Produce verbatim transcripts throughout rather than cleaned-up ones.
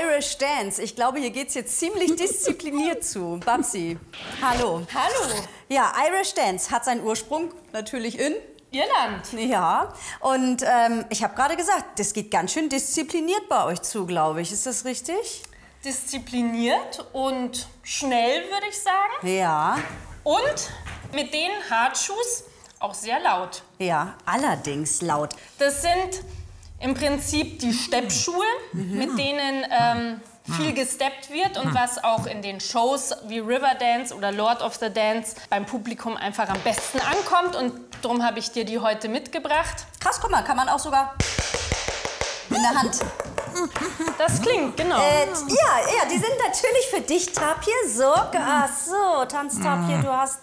Irish Dance. Ich glaube, hier geht es jetzt ziemlich diszipliniert zu. Babsi, hallo. Hallo. Ja, Irish Dance hat seinen Ursprung natürlich in Irland. Ja, und ähm, ich habe gerade gesagt, das geht ganz schön diszipliniert bei euch zu, glaube ich. Ist das richtig? Diszipliniert und schnell, würde ich sagen. Ja. Und mit den Hartschuhs auch sehr laut. Ja, allerdings laut. Das sind im Prinzip die Steppschuhe, mhm. mit denen ähm, viel gesteppt wird und was auch in den Shows wie Riverdance oder Lord of the Dance beim Publikum einfach am besten ankommt. Und darum habe ich dir die heute mitgebracht. Krass, guck mal, kann man auch sogar in der Hand. Das klingt, genau. Äh, ja, ja, die sind natürlich für dich, Tapir. So, ach so, TanzTapir, du hast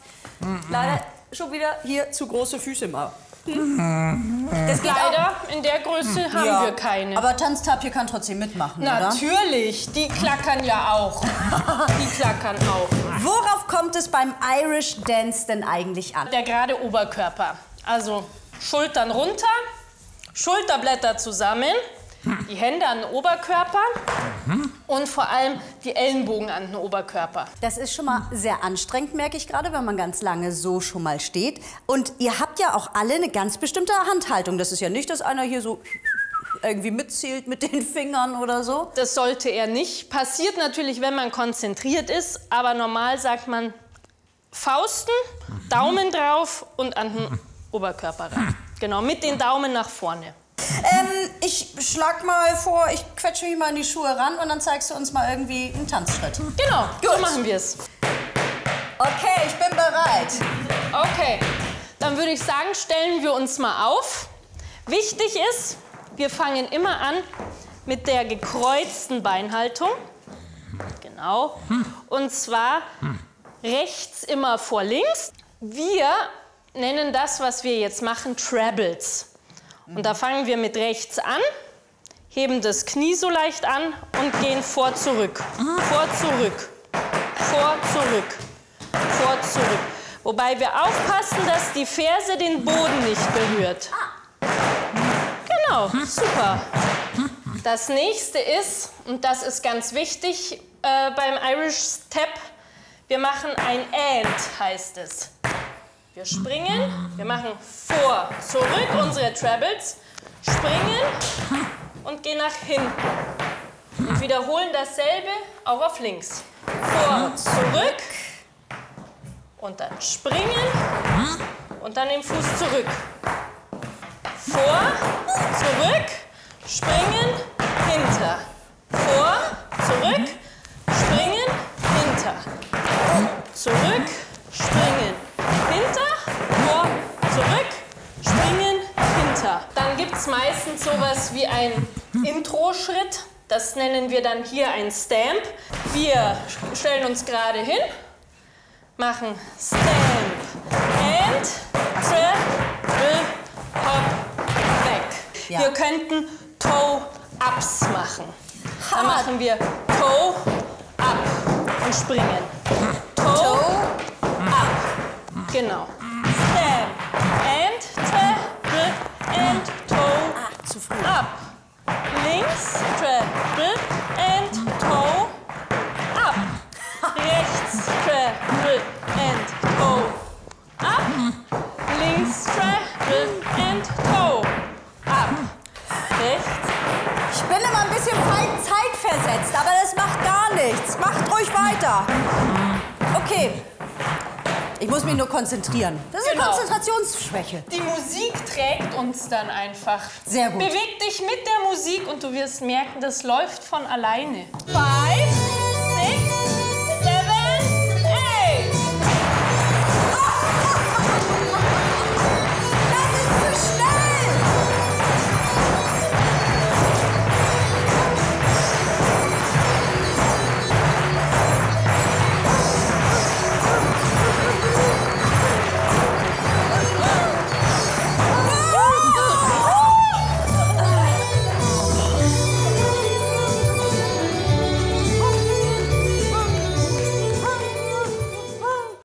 leider schon wieder hier zu große Füße mal. Hm? Das leider in der Größe haben ja. wir keine. Aber TanzTapir kann trotzdem mitmachen, natürlich, oder? Die klackern ja auch. Die klackern auch. Worauf kommt es beim Irish Dance denn eigentlich an? Der gerade Oberkörper. Also Schultern runter, Schulterblätter zusammen, die Hände an den Oberkörper und vor allem die Ellenbogen an den Oberkörper. Das ist schon mal sehr anstrengend, merke ich gerade, wenn man ganz lange so schon mal steht. Und ihr habt ja auch alle eine ganz bestimmte Handhaltung. Das ist ja nicht, dass einer hier so irgendwie mitzählt mit den Fingern oder so. Das sollte er nicht. Passiert natürlich, wenn man konzentriert ist, aber normal sagt man Fausten, Daumen drauf und an den Oberkörper ran. Genau, mit den Daumen nach vorne. Ähm, ich schlag mal vor, ich quetsche mich mal in die Schuhe ran und dann zeigst du uns mal irgendwie einen Tanzschritt. Genau, gut. So machen wir es. Okay, ich bin bereit. Okay, dann würde ich sagen, stellen wir uns mal auf. Wichtig ist, wir fangen immer an mit der gekreuzten Beinhaltung. Genau. Und zwar rechts immer vor links. Wir nennen das, was wir jetzt machen, Trebles. Und da fangen wir mit rechts an, heben das Knie so leicht an und gehen vor, zurück, vor, zurück, vor, zurück, vor, zurück. Wobei wir aufpassen, dass die Ferse den Boden nicht berührt. Genau, super. Das nächste ist, und das ist ganz wichtig äh, beim Irish Step, wir machen ein And, heißt es. Wir springen, wir machen vor, zurück, unsere Trebles, springen und gehen nach hinten. Und wiederholen dasselbe auch auf links. Vor, zurück und dann springen und dann den Fuß zurück. Vor, zurück, springen, hinter. Vor, zurück, springen, hinter. Zurück, springen. Dann gibt es meistens sowas wie einen Intro-Schritt. Das nennen wir dann hier ein Stamp. Wir stellen uns gerade hin, machen Stamp and Treble Hop Back. Ja. Wir könnten Toe-Ups machen. Da machen wir Toe-Up und springen. Toe-Up. Genau. And toe up. Links, treble, and toe up. Rechts, treble, and toe up. Links, treble, and toe up. Rechts. Ich bin immer ein bisschen zeitversetzt, aber das macht gar nichts. Macht ruhig weiter. Okay. Ich muss mich nur konzentrieren. Das ist genau. eine Konzentrationsschwäche. Die Musik trägt uns dann einfach. Sehr gut. Beweg dich mit der Musik und du wirst merken, das läuft von alleine. Bye.